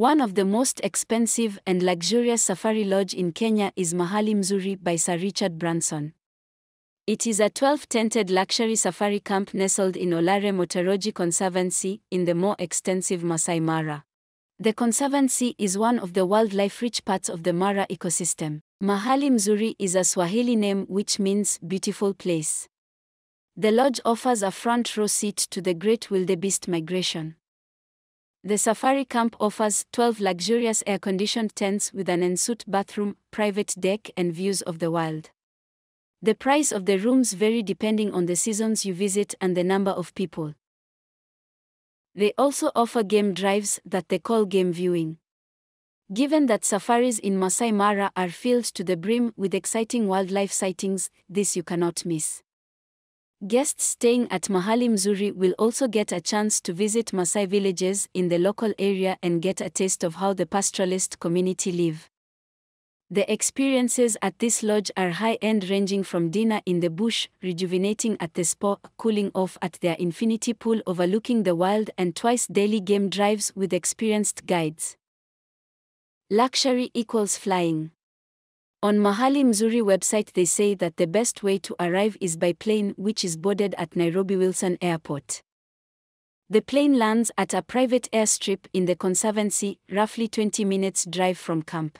One of the most expensive and luxurious safari lodge in Kenya is Mahali Mzuri by Sir Richard Branson. It is a 12-tented luxury safari camp nestled in Olare Motoroji Conservancy in the more extensive Maasai Mara. The conservancy is one of the wildlife-rich parts of the Mara ecosystem. Mahali Mzuri is a Swahili name which means beautiful place. The lodge offers a front-row seat to the great wildebeest migration. The safari camp offers 12 luxurious air-conditioned tents with an ensuite bathroom, private deck and views of the wild. The price of the rooms vary depending on the seasons you visit and the number of people. They also offer game drives that they call game viewing. Given that safaris in Maasai Mara are filled to the brim with exciting wildlife sightings, this you cannot miss. Guests staying at Mahali Mzuri will also get a chance to visit Maasai villages in the local area and get a taste of how the pastoralist community live. The experiences at this lodge are high-end, ranging from dinner in the bush, rejuvenating at the spa, cooling off at their infinity pool overlooking the wild, and twice daily game drives with experienced guides. Luxury equals flying. On Mahali Mzuri website they say that the best way to arrive is by plane, which is boarded at Nairobi Wilson Airport. The plane lands at a private airstrip in the conservancy, roughly 20 minutes drive from camp.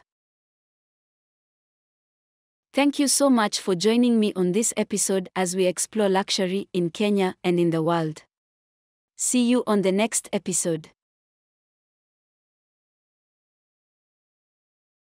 Thank you so much for joining me on this episode as we explore luxury in Kenya and in the world. See you on the next episode.